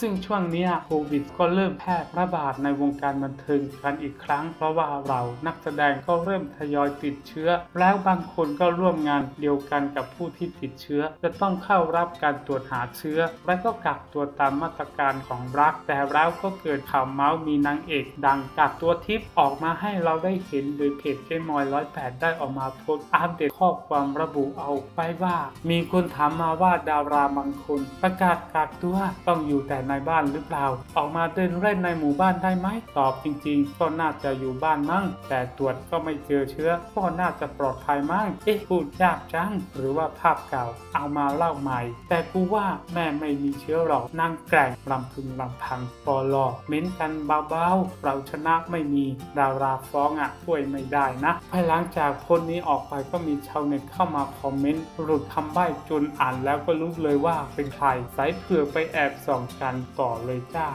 ซึ่งช่วงนี้โควิดก็เริ่มแพร่ระบาดในวงการบันเทิงกันอีกครั้งเพราะว่าเรานักแสดงก็เริ่มทยอยติดเชื้อแล้วบางคนก็ร่วมงานเดียวกันกับผู้ที่ติดเชื้อจะต้องเข้ารับการตรวจหาเชื้อและก็กักตัวตามมาตรการของรัฐแต่แล้วก็เกิดข่าวเมาส์มีนางเอกดังกักตัวทิพย์ออกมาให้เราได้เห็นโดยเพจเจ๊มอย108ได้ออกมาโพสต์อัปเดตข้อความระบุเอาไว้ว่ามีคนถามมาว่าดาราบางคนประกาศกักตัวต้องอยู่แต่ในบ้านหรือเปล่าออกมาเดินเล่นในหมู่บ้านได้ไหมตอบจริงๆก็น่าจะอยู่บ้านมั้งแต่ตรวจก็ไม่เจอเชื้อก็น่าจะปลอดภัยมั้งพูดยากจังหรือว่าภาพเก่าเอามาเล่าใหม่แต่กูว่าแม่ไม่มีเชื้อหรอกนั่งแกร่งลำพึงลำพังปอลอเม้นกันเบาๆเราชนะไม่มีดาราฟ้องช่วยไม่ได้นะภายหลังจากโพสต์นี้ออกไปก็มีชาวเน็ตเข้ามาคอมเมนต์หลุดคำใบ้จนอ่านแล้วก็รู้เลยว่าเป็นใครสายเผือกไปแอบส่องกันต่อเลยจ้า